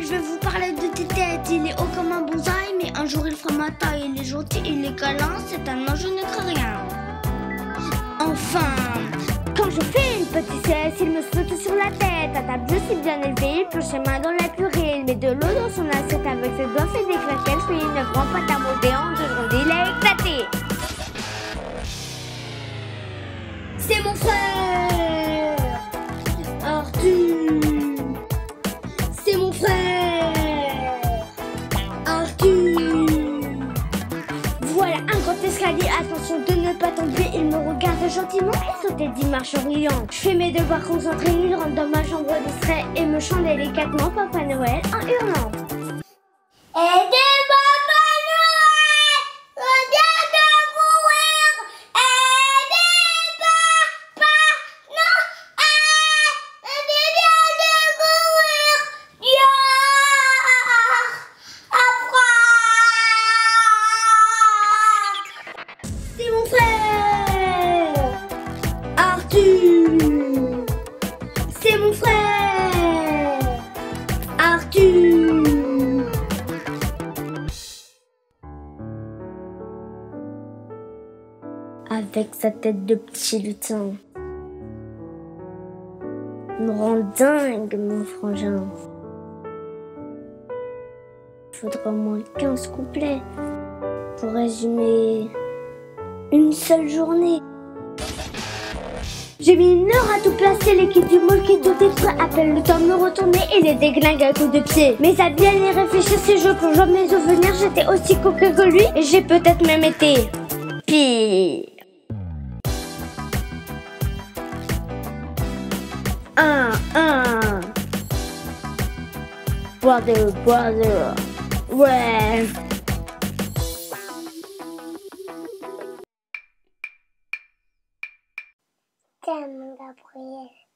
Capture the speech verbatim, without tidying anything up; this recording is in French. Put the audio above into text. Je vais vous parler de Tétette. Il est haut comme un bonsaï, mais un jour il fera ma taille. Il est gentil, il est câlin, c'est un ange, je ne crains rien. Enfin, quand je fais une petite sieste, il me saute sur la tête. À table, je suis bien élevé, il plonge ses mains dans la purée. Il met de l'eau dans son assiette, avec ses doigts fait des claquettes. Puis il ne prend pas ta mauvais en deux secondes, il a éclaté. C'est mon frère Arthur. C'est mon frère Arthur. Voilà un grand escalier, attention de ne pas tomber. Il me regarde gentiment et saute dix marches en riant. Je fais mes devoirs concentrés, il rentre dans ma chambre distrait et me chante délicatement Papa Noël en hurlant. Aidez Papa Noël, on vient de mourir. Aidez Papa Noël, on vient de mourir. C'est mon frère Arthur. C'est mon frère Arthur. Avec sa tête de petit lutin, il me rend dingue mon frangin. Faudra au moins quinze couplets pour résumer une seule journée. J'ai mis une heure à tout placer, l'équipe du moule qui dotait prêt appelle le temps de me retourner et les déglingue à coups de pied. Mais à bien y réfléchir, si je plonge dans mes souvenirs, j'étais aussi coquin que lui et j'ai peut-être même été pire. Un, un. Boire de, boire de. Ouais. Gabriel.